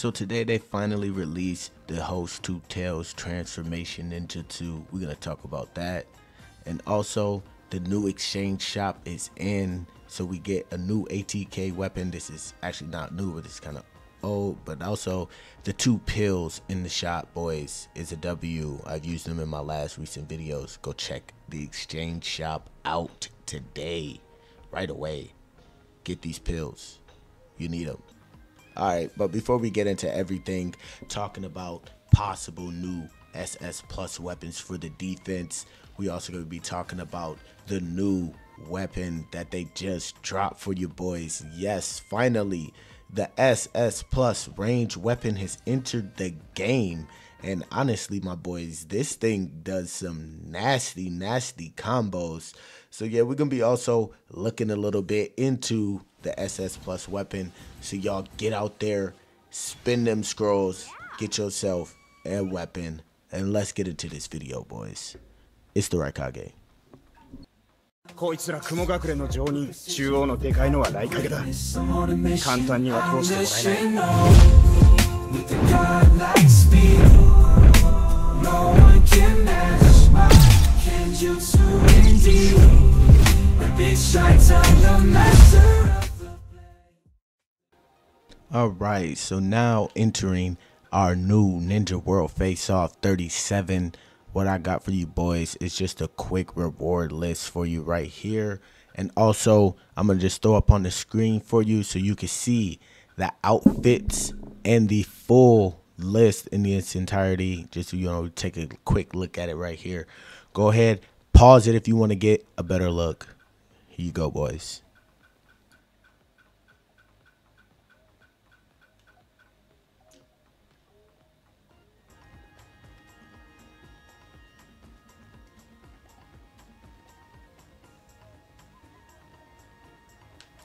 So today they finally released the Host Two Tails Transformation Ninja 2. We're going to talk about that. And also the new exchange shop is in. So we get a new ATK weapon. This is actually not new, but it's kind of old. But also the two pills in the shop, boys, is a W. I've used them in my last recent videos. Go check the exchange shop out today. Right away. Get these pills. You need them. Alright, but before we get into everything, talking about possible new SS Plus weapons for the defense, we also going to be talking about the new weapon that they just dropped for you boys. Yes, finally, the SS Plus range weapon has entered the game. And honestly, my boys, this thing does some nasty, nasty combos. So yeah, we're going to be also looking a little bit into the SS Plus weapon. So y'all get out there, spin them scrolls, get yourself a weapon, and let's get into this video, boys. It's the Raikage. こいつら雲隠れの上人、中央のでかいのはライカゲだ。簡単には通してもらえないAlright, so now entering our new Ninja World Face Off 37. What I got for you boys is just a quick reward list for you right here. And also, I'm going to just throw up on the screen for you so you can see the outfits and the full list in its entirety. Just so you know, take a quick look at it right here. Go ahead, pause it if you want to get a better look. Here you go, boys.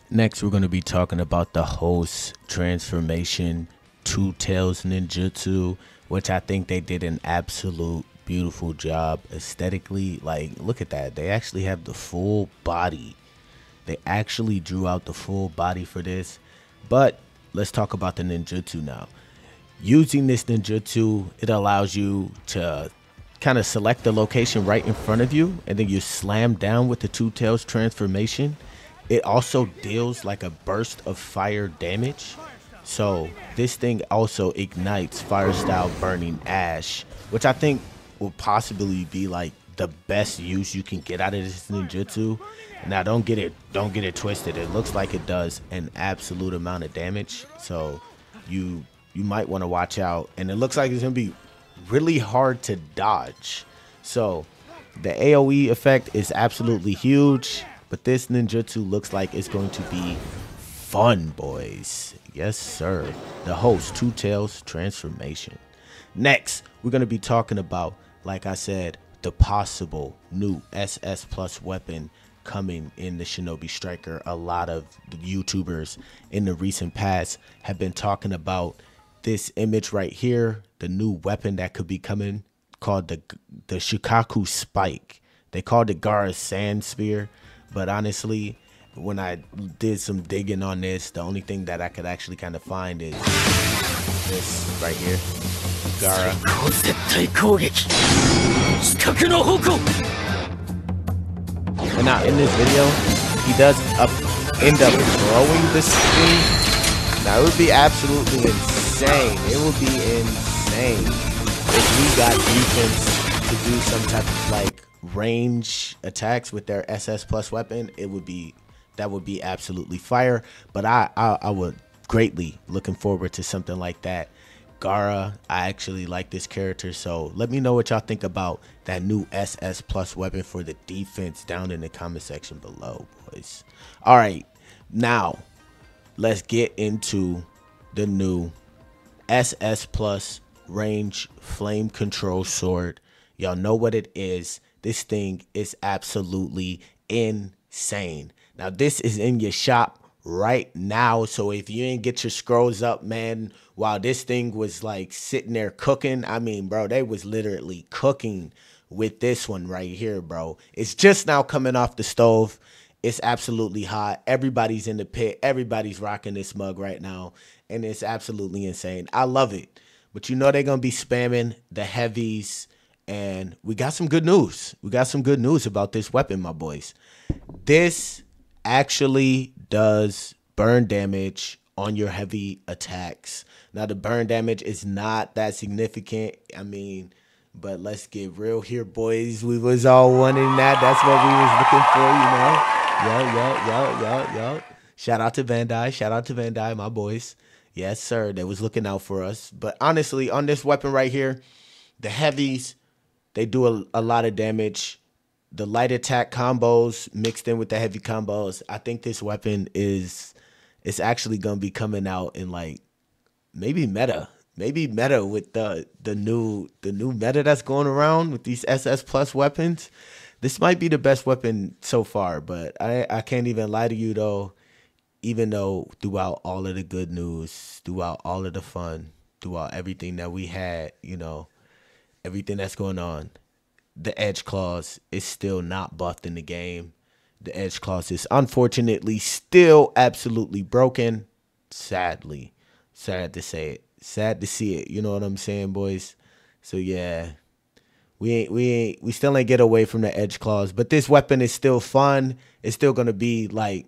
Next, we're going to be talking about the Host Transformation Two-Tails Ninjutsu, which I think they did an absolute beautiful job aesthetically. Like, look at that. They actually have the full body. They actually drew out the full body for this. But let's talk about the ninjutsu now. Using this ninjutsu, it allows you to kind of select the location right in front of you, and then you slam down with the Two-Tails Transformation. It also deals like a burst of fire damage. So this thing also ignites fire style burning ash, which I think will possibly be like the best use you can get out of this ninjutsu. Now don't get it twisted. It looks like it does an absolute amount of damage. So you might want to watch out, and it looks like it's going to be really hard to dodge. So the AoE effect is absolutely huge. But this ninjutsu looks like it's going to be fun, boys. Yes, sir. The Host Two Tails Transformation. Next, we're going to be talking about, like I said, the possible new SS Plus weapon coming in the Shinobi Striker. A lot of YouTubers in the recent past have been talking about this image right here, the new weapon that could be coming called the Shikaku Spike. They called it Gara Sand Sphere. But honestly, when I did some digging on this, the only thing that I could actually kind of find is this right here. Gara. And now in this video, he does end up throwing this thing. Now it would be absolutely insane. It would be insane if we got defense to do some type of like range attacks with their SS Plus weapon. It would be, that would be absolutely fire. But I would greatly looking forward to something like that. Gara, I actually like this character, so let me know what y'all think about that new SS Plus weapon for the defense down in the comment section below, boys. All right, now let's get into the new SS Plus range flame control sword. Y'all know what it is. This thing is absolutely insane. Now, this is in your shop right now. So if you didn't get your scrolls up, man, while this thing was like sitting there cooking, I mean, bro, they was literally cooking with this one right here, bro. It's just now coming off the stove. It's absolutely hot. Everybody's in the pit. Everybody's rocking this mug right now. And it's absolutely insane. I love it. But you know they're going to be spamming the heavies. And we got some good news. We got some good news about this weapon, my boys. This actually does burn damage on your heavy attacks. Now, the burn damage is not that significant. I mean... But let's get real here, boys. We was all wanting that. That's what we was looking for, you know. Yo. Shout out to Van Dyke. Shout out to Van Dyke, my boys. Yes, sir. They was looking out for us. But honestly, on this weapon right here, the heavies, they do a lot of damage. The light attack combos mixed in with the heavy combos. I think this weapon is, it's actually going to be coming out in like maybe meta. Maybe meta with the new meta that's going around with these SS Plus weapons. This might be the best weapon so far, but I can't even lie to you though. Even though throughout all of the good news, throughout all of the fun, throughout everything that we had, you know, everything that's going on, the Edge Claws is still not buffed in the game. The Edge Claws is unfortunately still absolutely broken. Sadly. Sad to say it. Sad to see it, you know what I'm saying, boys? So yeah, we still ain't get away from the Edge Claws, but this weapon is still fun. It's still gonna be like,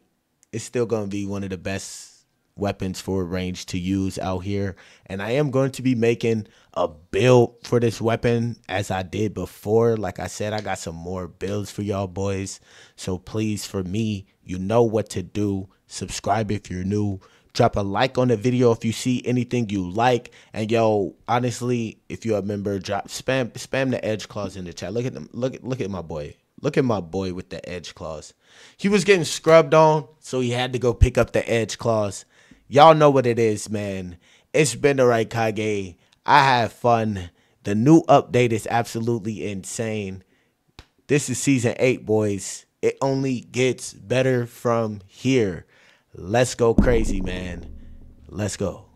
it's still gonna be one of the best weapons for range to use out here. And I am going to be making a build for this weapon as I did before. Like I said, I got some more builds for y'all boys. So please, for me, you know what to do. Subscribe if you're new. Drop a like on the video if you see anything you like. And yo, honestly, if you're a member, drop spam the Edge Claws in the chat. Look at them. Look at my boy. Look at my boy with the Edge Claws. He was getting scrubbed on, so he had to go pick up the Edge Claws. Y'all know what it is, man. It's been the Raikage. I had fun. The new update is absolutely insane. This is season 8, boys. It only gets better from here. Let's go crazy, man. Let's go.